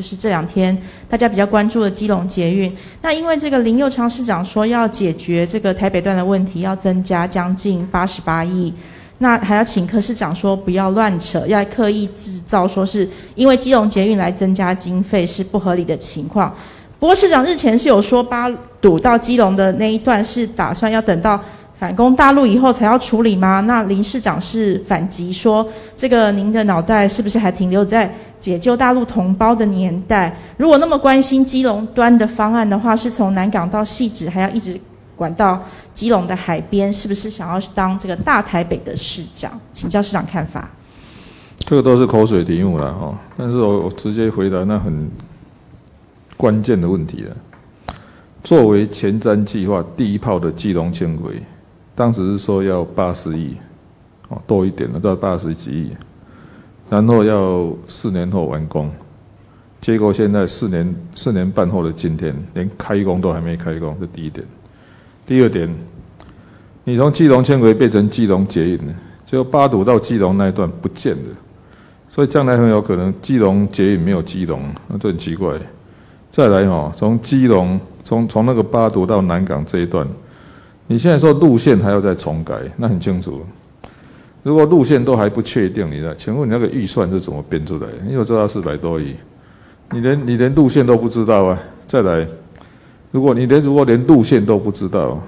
就是这两天大家比较关注的基隆捷运。那因为这个林右昌市长说要解决这个台北段的问题，要增加将近88亿。 那还要请柯市长说不要乱扯，要刻意制造说是因为基隆捷运来增加经费是不合理的情况。不过市长日前是有说八堵到基隆的那一段是打算要等到反攻大陆以后才要处理吗？那林市长是反击说，这个您的脑袋是不是还停留在解救大陆同胞的年代？如果那么关心基隆端的方案的话，是从南港到汐止还要一直 管到基隆的海边，是不是想要当这个大台北的市长？请教市长看法。这个都是口水题目啦，哈！但是我直接回答那很关键的问题了。作为前瞻计划第一炮的基隆轻轨，当时是说要80亿，哦，多一点了，到80几亿，然后要4年后完工。结果现在4年半后的今天，连开工都还没开工，这第一点。 第二点，你从基隆轻轨变成基隆捷运了，就八堵到基隆那一段不见了，所以将来很有可能基隆捷运没有基隆，那这很奇怪。再来哦，从基隆从那个八堵到南港这一段，你现在说路线还要再重改，那很清楚。如果路线都还不确定，你呢？请问你那个预算是怎么编出来的？因为我知道400多亿，你连路线都不知道啊！再来。 如果连路线都不知道，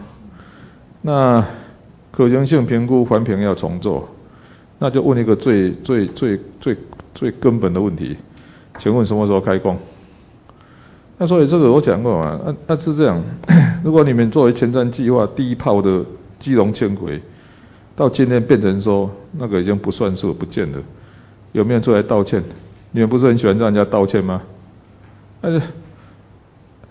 那可行性评估环评要重做，那就问一个最根本的问题，请问什么时候开工？那所以这个我讲过嘛，那是这样，如果你们作为前瞻计划第一炮的基隆轻轨，到今天变成说那个已经不算数不见了，有没有人出来道歉？你们不是很喜欢让人家道歉吗？但是，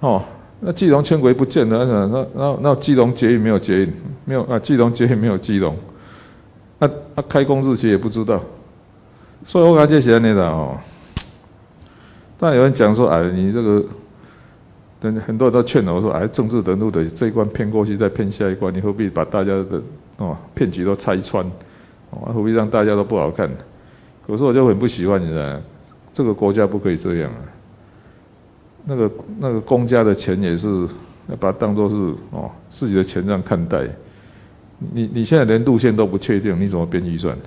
哦。 那基隆轻轨不见了，那基隆捷运没有捷运，没有啊，基隆捷运没有基隆，那开工日期也不知道，所以我感觉是安尼啦哦。但有人讲说，哎，你这个，很多人都劝我说，哎，政治人物的这一关骗过去，再骗下一关，你何必把大家的哦骗局都拆穿，哦，何必让大家都不好看？可是我就很不喜欢你了，这个国家不可以这样啊。 那个公家的钱也是要把它当作是哦自己的钱这样看待，你现在连路线都不确定，你怎么编预算？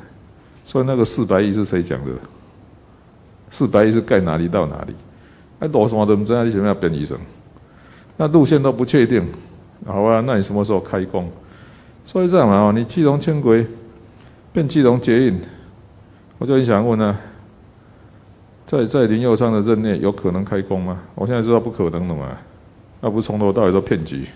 所以那个400亿是谁讲的？400亿是盖哪里到哪里？哎，多什么都不知道，你什么要编预算？那路线都不确定，好啊，那你什么时候开工？所以这样嘛哦，你基隆轻轨变基隆捷运，我就很想问啊。 在林右昌的任内有可能开工吗？我现在知道不可能了嘛，那不是从头到尾都骗局。